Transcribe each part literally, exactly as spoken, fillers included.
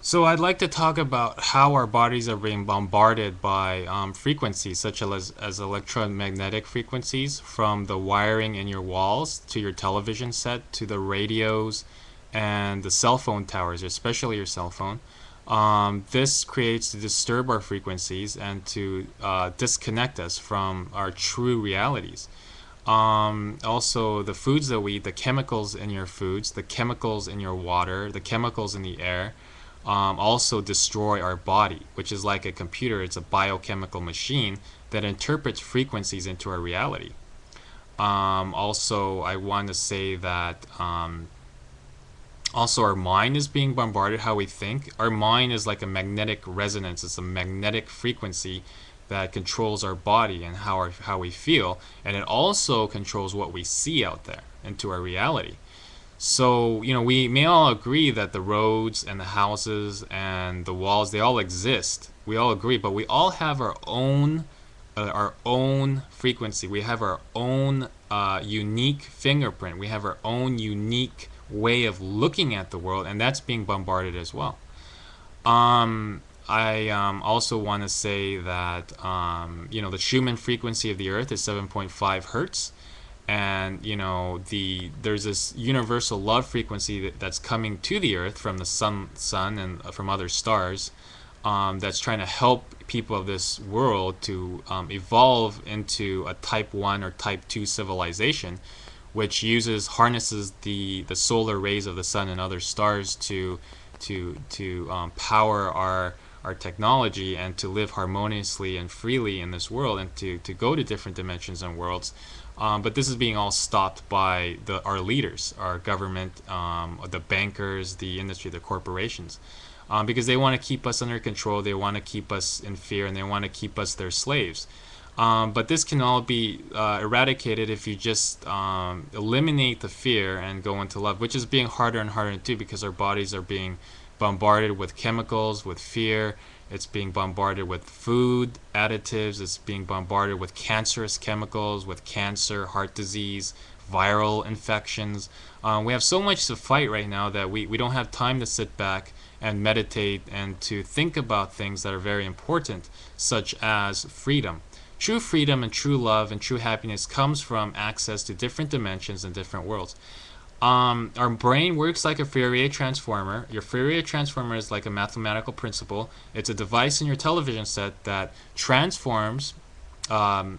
So I'd like to talk about how our bodies are being bombarded by um, frequencies such as, as electromagnetic frequencies, from the wiring in your walls to your television set to the radios and the cell phone towers, especially your cell phone. Um, this creates to disturb our frequencies and to uh, disconnect us from our true realities. Um, also, the foods that we eat, the chemicals in your foods, the chemicals in your water, the chemicals in the air, um, also destroy our body, which is like a computer. It's a biochemical machine that interprets frequencies into our reality. Um, also, I want to say that um, also our mind is being bombarded, how we think. Our mind is like a magnetic resonance. It's a magnetic frequency that controls our body and how, our, how we feel, and it also controls what we see out there into our reality. So, you know, we may all agree that the roads and the houses and the walls, they all exist. We all agree, but we all have our own, uh, our own frequency. We have our own uh, unique fingerprint. We have our own unique way of looking at the world, and that's being bombarded as well. Um, I um, also want to say that um, you know, the Schumann frequency of the Earth is seven point five hertz, and you know, the there's this universal love frequency that, that's coming to the Earth from the sun, sun and from other stars, um, that's trying to help people of this world to um, evolve into a type one or type two civilization, which uses harnesses the the solar rays of the sun and other stars to to to um, power our our technology and to live harmoniously and freely in this world, and to to go to different dimensions and worlds. Um, but this is being all stopped by the our leaders, our government, um, the bankers, the industry, the corporations, um, because they want to keep us under control. They want to keep us in fear, and they want to keep us their slaves. Um, but this can all be uh, eradicated if you just um, eliminate the fear and go into love, which is being harder and harder to do because our bodies are being bombarded with chemicals, with fear. It's being bombarded with food additives. It's being bombarded with cancerous chemicals, with cancer, heart disease, viral infections. Um, we have so much to fight right now that we, we don't have time to sit back and meditate and to think about things that are very important, such as freedom. True freedom and true love and true happiness comes from access to different dimensions and different worlds. Um, our brain works like a Fourier transformer. Your Fourier transformer is like a mathematical principle. It's a device in your television set that transforms um,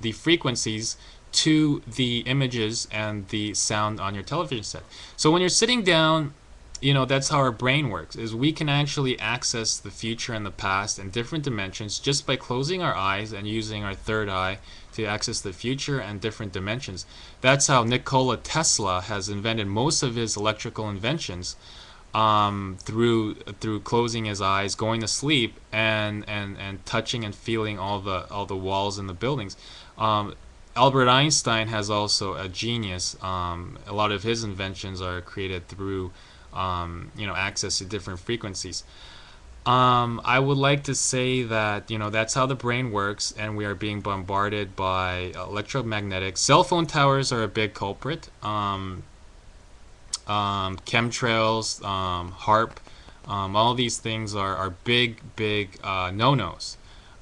the frequencies to the images and the sound on your television set. So when you're sitting down, you know, that's how our brain works, is we can actually access the future and the past and different dimensions just by closing our eyes and using our third eye to access the future and different dimensions. That's how Nikola Tesla has invented most of his electrical inventions, um, through through closing his eyes, going to sleep, and and and touching and feeling all the all the walls and the buildings. Um, Albert Einstein has also a genius. Um, a lot of his inventions are created through Um, you know, access to different frequencies. Um, I would like to say that, you know, that's how the brain works, and we are being bombarded by electromagnetic. Cell phone towers are a big culprit. Um, um, chemtrails, um, HARP, um, all these things are, are big, big uh, no-nos.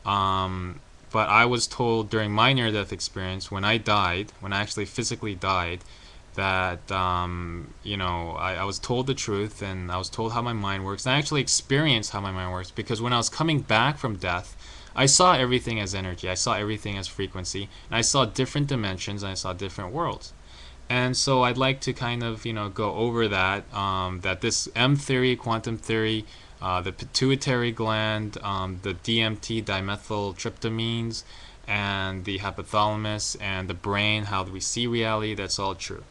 Um, but I was told during my near-death experience, when I died, when I actually physically died, that um, you know, I, I was told the truth, and I was told how my mind works, and I actually experienced how my mind works, because when I was coming back from death, I saw everything as energy, I saw everything as frequency, and I saw different dimensions, and I saw different worlds. And so I'd like to kind of, you know, go over that, um, that this M theory, quantum theory, uh, the pituitary gland, um, the D M T, dimethyltryptamines, and the hypothalamus, and the brain, how we see reality, that's all true.